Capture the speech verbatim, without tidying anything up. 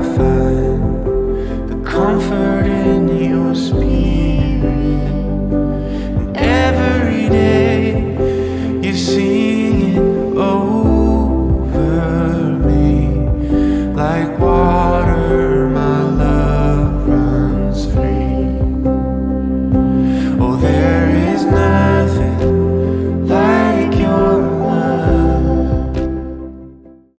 Wi-Fi.